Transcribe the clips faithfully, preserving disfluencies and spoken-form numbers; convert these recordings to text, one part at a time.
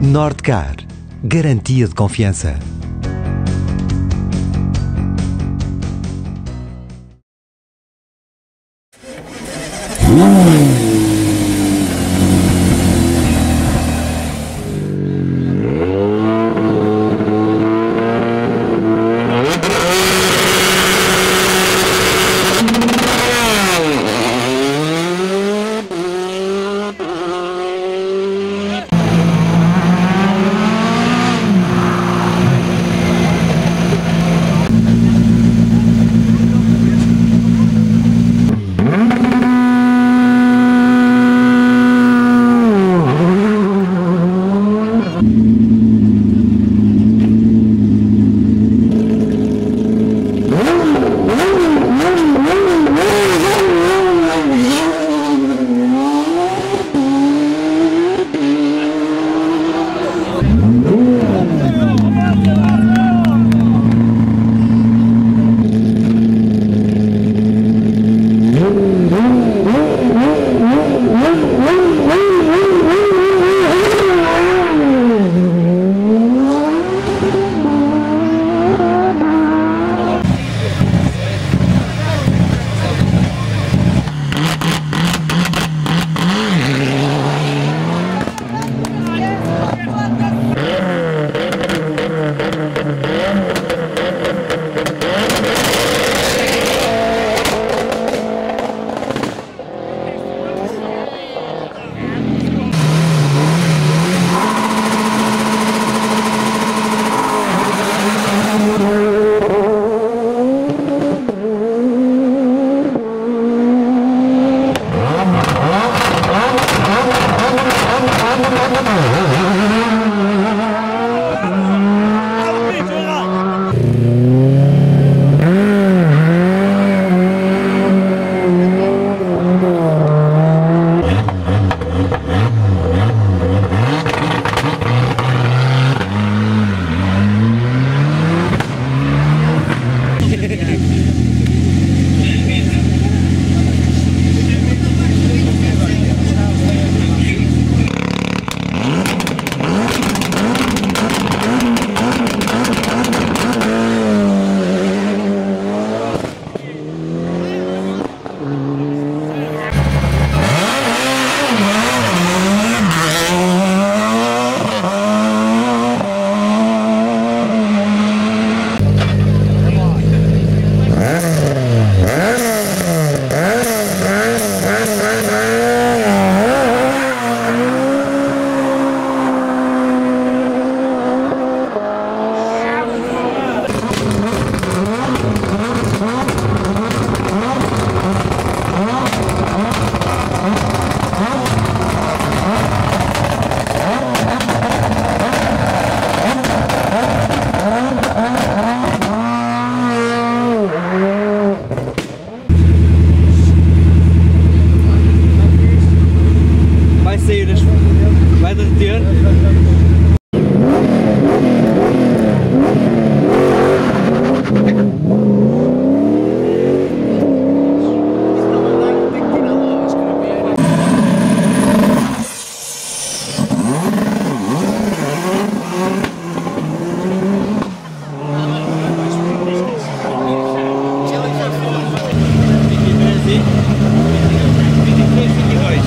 Nordcar, garantia de confiança. vinte e três, vinte e dois.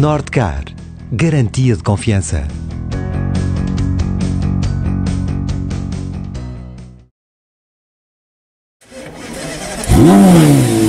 Nordcar, garantia de confiança. Uh.